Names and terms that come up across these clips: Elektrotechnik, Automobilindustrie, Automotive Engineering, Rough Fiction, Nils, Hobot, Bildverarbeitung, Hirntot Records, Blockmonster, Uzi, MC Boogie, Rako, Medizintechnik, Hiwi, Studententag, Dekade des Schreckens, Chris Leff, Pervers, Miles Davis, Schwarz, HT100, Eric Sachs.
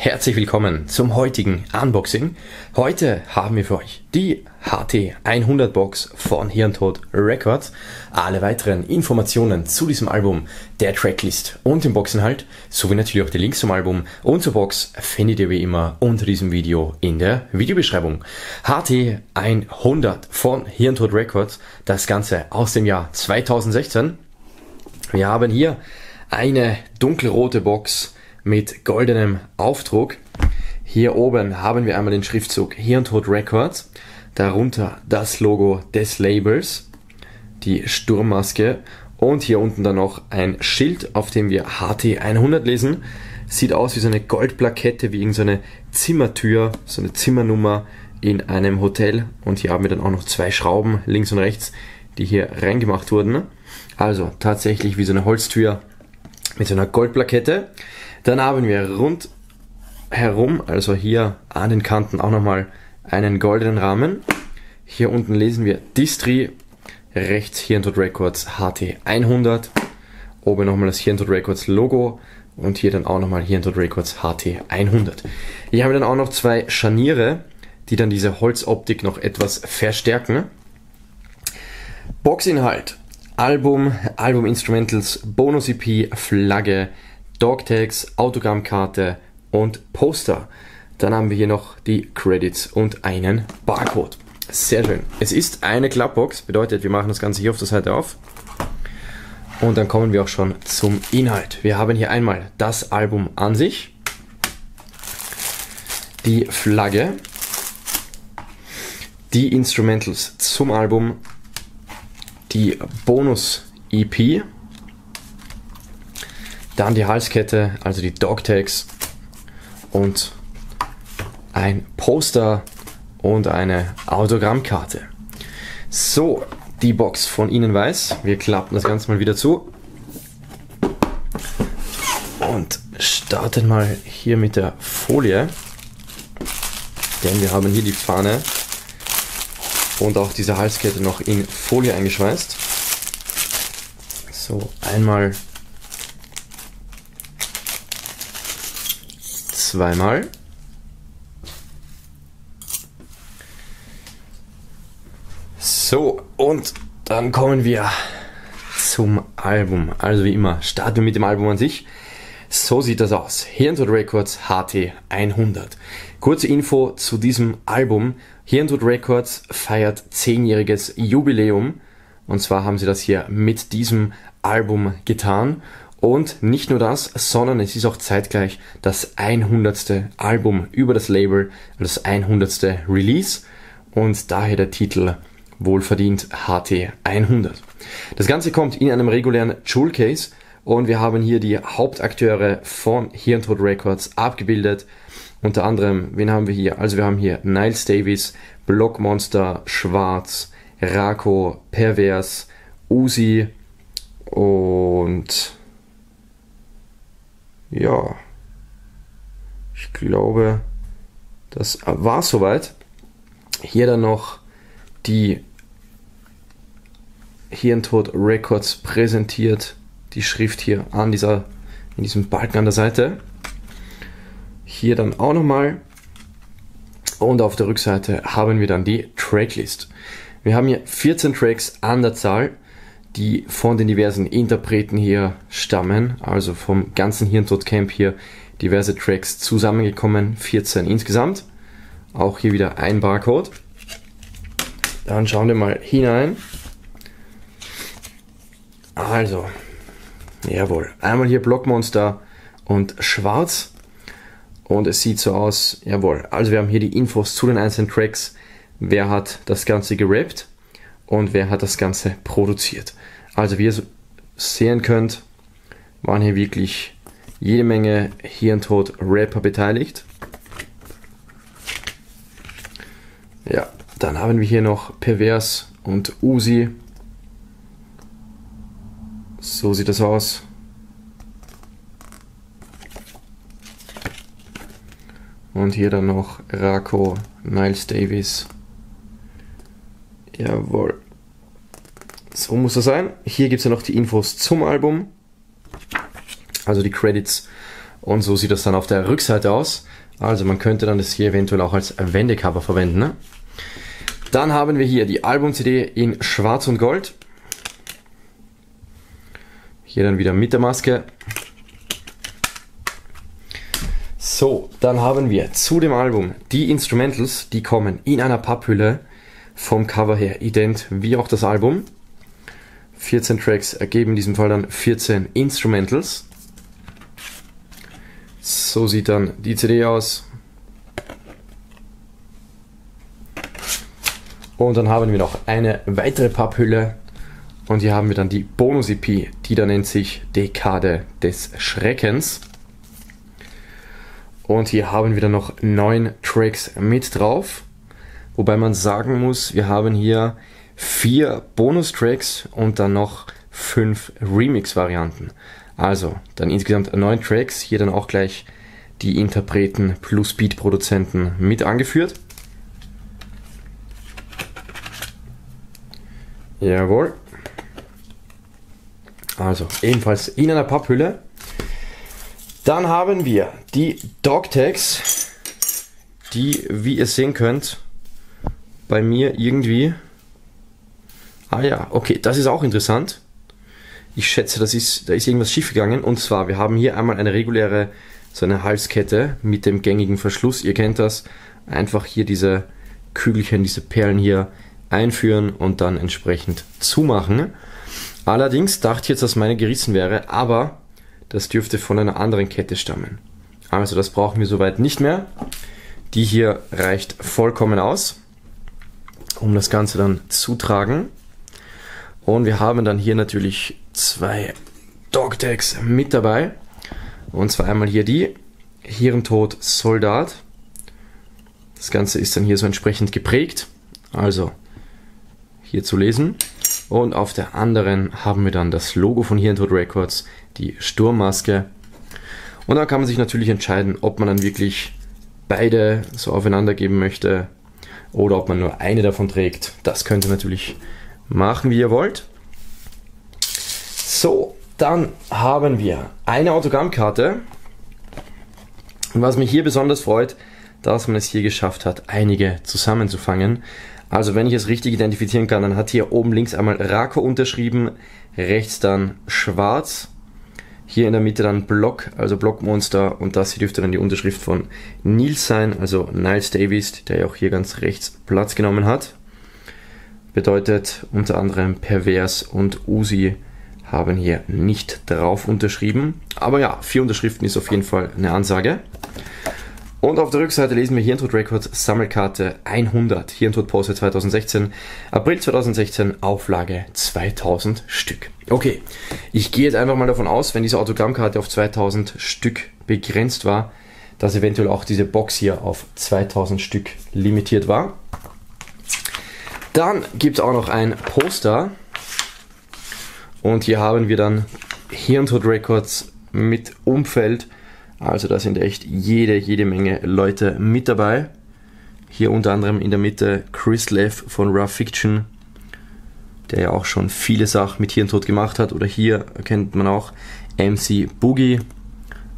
Herzlich willkommen zum heutigen Unboxing. Heute haben wir für euch die HT100 Box von Hirntot Records. Alle weiteren Informationen zu diesem Album, der Tracklist und dem Boxinhalt, sowie natürlich auch die Links zum Album und zur Box findet ihr wie immer unter diesem Video in der Videobeschreibung. HT100 von Hirntot Records, das Ganze aus dem Jahr 2016. Wir haben hier eine dunkelrote Box mit goldenem Aufdruck. Hier oben haben wir einmal den Schriftzug Hirntot Records, darunter das Logo des Labels, die Sturmmaske und hier unten dann noch ein Schild, auf dem wir HT100 lesen. Sieht aus wie so eine Goldplakette, wie irgendeine Zimmertür, so eine Zimmernummer in einem Hotel, und hier haben wir dann auch noch zwei Schrauben links und rechts, die hier reingemacht wurden. Also tatsächlich wie so eine Holztür mit so einer Goldplakette. Dann haben wir rundherum, also hier an den Kanten auch nochmal einen goldenen Rahmen. Hier unten lesen wir Distri, rechts Hirntot Records HT100, oben nochmal das Hirntot Records Logo und hier dann auch nochmal Hirntot Records HT100. Hier haben wir dann auch noch zwei Scharniere, die dann diese Holzoptik noch etwas verstärken. Boxinhalt, Album, Album-Instrumentals, Bonus-EP, Flagge, Dogtags, Autogrammkarte und Poster. Dann haben wir hier noch die Credits und einen Barcode. Sehr schön. Es ist eine Klappbox, bedeutet, wir machen das Ganze hier auf der Seite auf. Und dann kommen wir auch schon zum Inhalt. Wir haben hier einmal das Album an sich, die Flagge, die Instrumentals zum Album, die Bonus-EP, dann die Halskette, also die Dogtags und ein Poster und eine Autogrammkarte. So, die Box von innen weiß. Wir klappen das Ganze mal wieder zu und starten mal hier mit der Folie, denn wir haben hier die Fahne und auch diese Halskette noch in Folie eingeschweißt. So, einmal, zweimal. So, und dann kommen wir zum Album. Also wie immer, starten wir mit dem Album an sich. So sieht das aus. Hirntot Records HT100. Kurze Info zu diesem Album. Hirntot Records feiert 10-jähriges Jubiläum. Und zwar haben sie das hier mit diesem Album getan. Und nicht nur das, sondern es ist auch zeitgleich das 100. Album über das Label, das 100. Release, und daher der Titel wohlverdient HT100. Das Ganze kommt in einem regulären Jewel Case und wir haben hier die Hauptakteure von Hirntot Records abgebildet. Unter anderem, wen haben wir hier? Also wir haben hier Miles Davis, Blockmonster, Schwarz, Rako, Pervers, Uzi und... ja, ich glaube, das war soweit. Hier dann noch die Hirntot Records präsentiert, die Schrift hier an dieser, in diesem Balken an der Seite. Hier dann auch nochmal. Und auf der Rückseite haben wir dann die Tracklist. Wir haben hier 14 Tracks an der Zahl, die von den diversen Interpreten hier stammen, also vom ganzen Hirntot Camp hier diverse Tracks zusammengekommen, 14 insgesamt. Auch hier wieder ein Barcode. Dann schauen wir mal hinein. Also, jawohl, einmal hier Blockmonster und Schwarz. Und es sieht so aus, jawohl, also wir haben hier die Infos zu den einzelnen Tracks. Wer hat das Ganze gerappt? Und wer hat das Ganze produziert. Also wie ihr so sehen könnt, waren hier wirklich jede Menge Hirntot-Rapper beteiligt. Ja, dann haben wir hier noch Pervers und Uzi. So sieht das aus. Und hier dann noch Rako, Miles Davis. Jawohl. So muss das sein. Hier gibt es ja noch die Infos zum Album, also die Credits Und so sieht das dann auf der Rückseite aus. Also man könnte dann das hier eventuell auch als Wendecover verwenden. Ne? Dann haben wir hier die Album-CD in Schwarz und Gold. Hier dann wieder mit der Maske. So, dann haben wir zu dem Album die Instrumentals, die kommen in einer Papphülle vom Cover her ident wie auch das Album. 14 Tracks ergeben in diesem Fall dann 14 Instrumentals. So sieht dann die CD aus. Und dann haben wir noch eine weitere Papphülle. Und hier haben wir dann die Bonus-EP, die da nennt sich Dekade des Schreckens. Und hier haben wir dann noch 9 Tracks mit drauf. Wobei man sagen muss, wir haben hier 4 Bonus-Tracks und dann noch 5 Remix-Varianten. Also dann insgesamt 9 Tracks, hier dann auch gleich die Interpreten plus Beat-Produzenten mit angeführt. Jawohl. Also ebenfalls in einer Papphülle. Dann haben wir die Dog-Tags, die, wie ihr sehen könnt, bei mir irgendwie... Ah ja, okay, das ist auch interessant. Ich schätze, da ist irgendwas schief gegangen. Und zwar, wir haben hier einmal eine reguläre, so eine Halskette mit dem gängigen Verschluss. Ihr kennt das. Einfach hier diese Kügelchen, diese Perlen hier einführen und dann entsprechend zumachen. Allerdings dachte ich jetzt, dass meine gerissen wäre, aber das dürfte von einer anderen Kette stammen. Also das brauchen wir soweit nicht mehr. Die hier reicht vollkommen aus, um das Ganze dann zu tragen. Und wir haben dann hier natürlich 2 Dog Tags mit dabei. Und zwar einmal hier die Hirntot Soldat. Das Ganze ist dann hier so entsprechend geprägt. Also hier zu lesen. Und auf der anderen haben wir dann das Logo von Hirntot Records, die Sturmmaske. Und da kann man sich natürlich entscheiden, ob man dann wirklich beide so aufeinander geben möchte oder ob man nur eine davon trägt. Das könnt ihr natürlich machen, wie ihr wollt. So, dann haben wir eine Autogrammkarte. Und was mich hier besonders freut, dass man es hier geschafft hat, einige zusammenzufangen. Also wenn ich es richtig identifizieren kann, dann hat hier oben links einmal Rako unterschrieben, rechts dann Schwarz, hier in der Mitte dann Block, also Blockmonster, und das hier dürfte dann die Unterschrift von Nils sein, also Miles Davis, der ja auch hier ganz rechts Platz genommen hat. Bedeutet, unter anderem Pervers und Uzi haben hier nicht drauf unterschrieben. Aber ja, 4 Unterschriften ist auf jeden Fall eine Ansage. Und auf der Rückseite lesen wir Hirntot Records Sammelkarte 100, Hirntot Pause 2016, April 2016, Auflage 2000 Stück. Okay, ich gehe jetzt einfach mal davon aus, wenn diese Autogrammkarte auf 2000 Stück begrenzt war, dass eventuell auch diese Box hier auf 2000 Stück limitiert war. Dann gibt es auch noch ein Poster und hier haben wir dann Hirntot Records mit Umfeld, also da sind echt jede Menge Leute mit dabei. Hier unter anderem in der Mitte Chris Leff von Rough Fiction, der ja auch schon viele Sachen mit Hirntot gemacht hat, oder hier kennt man auch MC Boogie,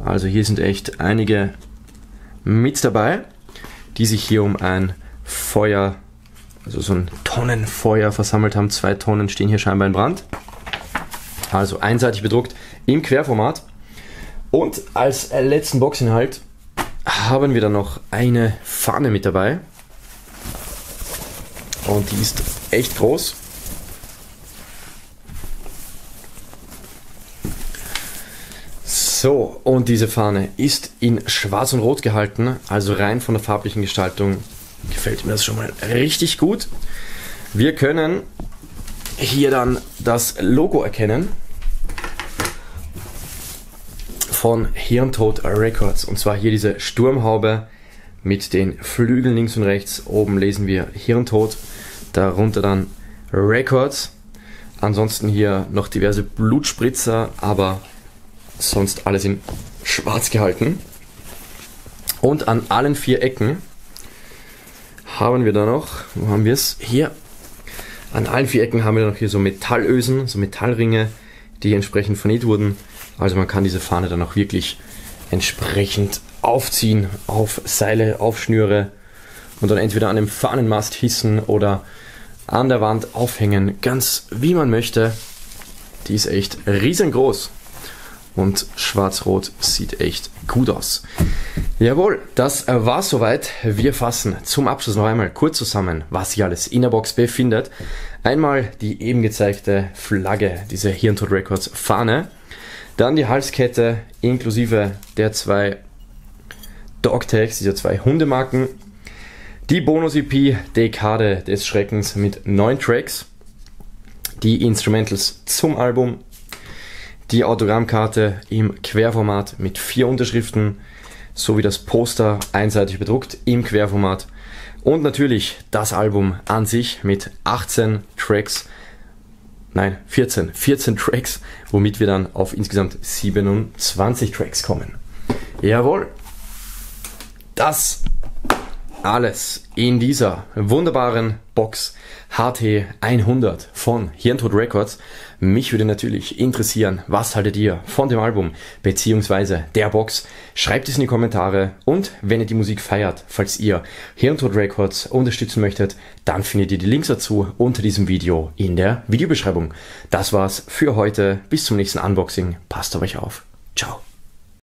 also hier sind echt einige mit dabei, die sich hier um ein Feuer, also so ein Tonnenfeuer versammelt haben. 2 Tonnen stehen hier scheinbar in Brand. Also einseitig bedruckt im Querformat. Und als letzten Boxinhalt haben wir dann noch eine Fahne mit dabei. Und die ist echt groß. So, und diese Fahne ist in Schwarz und Rot gehalten, also rein von der farblichen Gestaltung. Gefällt mir das schon mal richtig gut. Wir können hier dann das Logo erkennen von Hirntot Records. Und zwar hier diese Sturmhaube mit den Flügeln links und rechts. Oben lesen wir Hirntot, darunter dann Records. Ansonsten hier noch diverse Blutspritzer, aber sonst alles in Schwarz gehalten. Und an allen 4 Ecken haben wir da noch, wo haben wir es? Hier. An allen 4 Ecken haben wir noch hier so Metallösen, so Metallringe, die entsprechend vernäht wurden. Also man kann diese Fahne dann auch wirklich entsprechend aufziehen, auf Seile, auf Schnüre und dann entweder an dem Fahnenmast hissen oder an der Wand aufhängen, ganz wie man möchte. Die ist echt riesengroß und schwarz-rot sieht echt gut aus. Jawohl, das war soweit. Wir fassen zum Abschluss noch einmal kurz zusammen, was sich alles in der Box befindet. Einmal die eben gezeigte Flagge, diese Hirntot Records Fahne. Dann die Halskette inklusive der zwei Dog Tags, dieser zwei Hundemarken. Die Bonus-EP Dekade des Schreckens mit 9 Tracks. Die Instrumentals zum Album. Die Autogrammkarte im Querformat mit 4 Unterschriften. Sowie das Poster einseitig bedruckt im Querformat. Und natürlich das Album an sich mit 14 Tracks, womit wir dann auf insgesamt 27 Tracks kommen. Jawohl, das alles in dieser wunderbaren Box HT100 von Hirntot Records. Mich würde natürlich interessieren, was haltet ihr von dem Album bzw. der Box? Schreibt es in die Kommentare und wenn ihr die Musik feiert, falls ihr Hirntot Records unterstützen möchtet, dann findet ihr die Links dazu unter diesem Video in der Videobeschreibung. Das war's für heute. Bis zum nächsten Unboxing. Passt auf euch auf. Ciao.